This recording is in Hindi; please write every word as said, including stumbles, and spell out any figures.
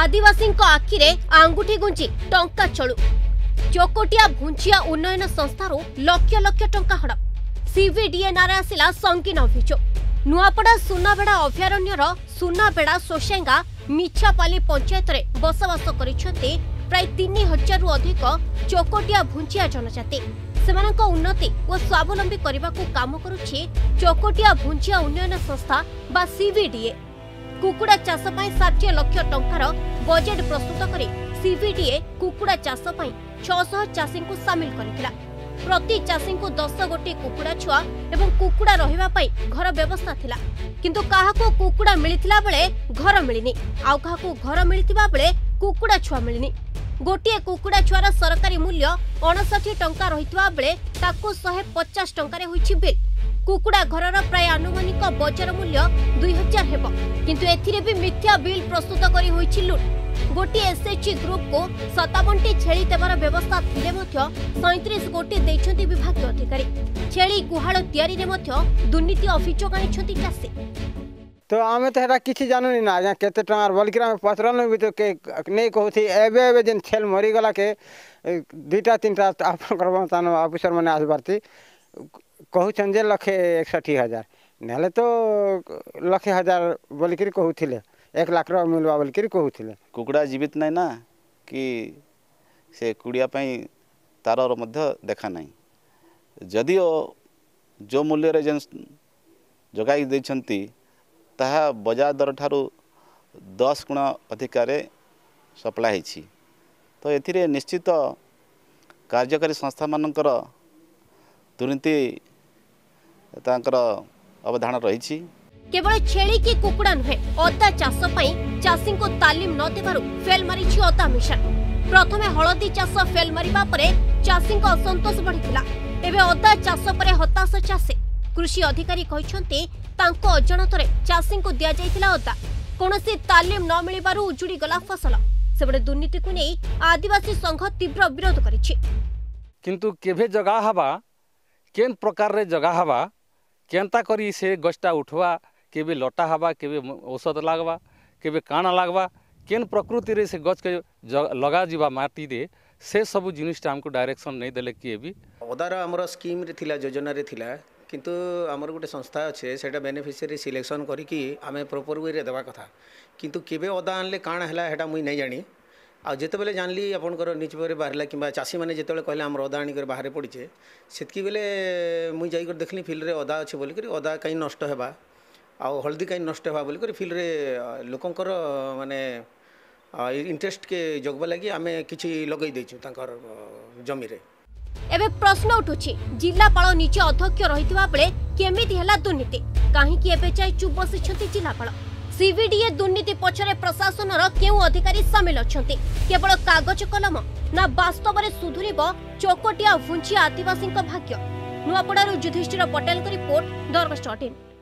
आदिवासी आखिरे आंगुठी गुंजी टंका चलू। चोकोटिया भुंजिया उन्नयन संस्थारू लक्ष लक्ष टंका हड़प। सीवीडीएनआर आसिला संगीन अभियोग। नुआपड़ा सुनाबेड़ा अभयारण्यर सुनाबेड़ा सोशेंगा मिछापाली पंचायत रे बसवास करिसेंती प्राय तीन हजार रु अधिक चोकोटिया भुंजिया जनजाति। सेमानक उन्नति और स्वावलंबी करने को काम करुछि चोकोटिया भुंजिया उन्नयन संस्था बा सीवीडीए। कुकुड़ा चाष पई षाठिए लक्ष टंकार बजेट प्रस्तुत करी सीवीडीए कुकुड़ा चाष पई छह सौ चाषी को शामिल करथिला। प्रति चाषी को दस गोटी कुकुड़ा छुआ एवं कुकुड़ा रहिबा पई घर व्यवस्था थिला, किंतु काहाको कुकुड़ा मिलिथिला बेले घर मिलिनी, आउ काहाको घर मिलिथिबा बेले कुकुड़ा छुआ मिलिनी। गोटे कुकुड़ा छुआर सरकारी मूल्य अड़सठ टंका रहितवा बेले ताको एक सौ पचास टंका रे होइछि बिल। कुकुड़ा घरर प्राय आनुमानिक बजार मूल्य दो हज़ार हेबो, किंतु एथिरे भी मिथ्या बिल प्रस्तुत करी होइछि लुट। गोटी एसएचसी ग्रुप को सत्तावन टी छेली देवार व्यवस्था थिले मध्य सैंतीस गोटी देइछंती विभागीय अधिकारी। छेली गुहाळ तयारी रे मध्य दुर्नीति अभियोग आनिछंती चासी। तो आमे त हेरा किछि जानोनी ना या केते टंगार बलकिरा में पचरन भी तो के नै कहथि। एबे एबे जेन छेल मरि गला के दुटा तीनटा आपन करबो तान ऑफिसर माने आसबारती कहूँ जे लक्षे एकसठी हजार ना तो लक्षे हजार बोलिकी कहूले एक लाख रहा मिलवा बोलिकी कहूले। कुकुड़ा जीवित नहीं ना कि से कुड़ियापाई तार देखा ना, जदिओ जो मूल्य जेन जगाई देती बजार दर ठारू दस गुणा अधिकार सप्लाई होती, तो ये निश्चित कार्यकारी संस्था मानकर दुर्नीति अवधारणा रही। केवल छेली की कुकुड़ा नुहे अदा चाष चाषी को तालीम न देव फेल मारी अदा मिशन। प्रथम हलदी चाष फेल मारिबा परे चाषी को असंतोष बढ़िला। एवं अदा चाष पर हताश चाषी कृषि अधिकारी कहते अजाणत चाषी को दि जाता अदा कौन तालीम न मिलवर उजुड़ी गला फसल। सेबड़े दुर्नीति को नहीं आदिवासी संघ तीव्र विरोध कर केन प्रकार रे जगह हवा केनता करी से गछटा उठवा के भी लटा हवा के भी औषध लागवा के भी काना लागवा केन प्रकृति रे से गछ के लगा जीवा माटी दे से सब जिनिसटा हमको डायरेक्शन नहीं देले। किए भी अदार हमर स्कीम रे थिला योजना रे थिला, किंतु आमर गोटे संस्था अच्छे से बेनिफिशियरी सिलेक्शन करके आम प्रॉपर वे देवा कथा, किंतु केबे अदा आनले काना हैला हेटा मुई नहीं जानी। आ जेते बेले जानली आपनकर निच पर बाहरला किंबा चाषी मैंने जिते कहले आम अदा आनी कर बाहर पड़चे सेतकी बेले मुई जाई कर देखली फिल्ड रे अदा अच्छे बोलिक अदा कहीं नष्ट हेबा आ हल्दी कहीं नष्ट हेबा बोलिक फिल्ड रे लोकंकर माने इंटरेस्ट के जगबा लगी आम किछि लगई देछु तांकर जमी रे। एबे प्रश्न उठुछि जिल्लापाल निचे अध्यक्ष रहितबा बेले केमिति हला दुर्नीति काहेकि एबे चाहि चुप बसिछथि जिल्लापाल। सीवीडीए दुर्नीति पछरे प्रशासन क्यों अधिकारी सामिल अछंती? केवल कागज कलम ना वास्तव में सुधुरिबो चोकोटिया भुंजिया आदिवासी भाग्य? नुआपड़ारू युधिष्ठिर पटेल रिपोर्ट दर्पण अठारह।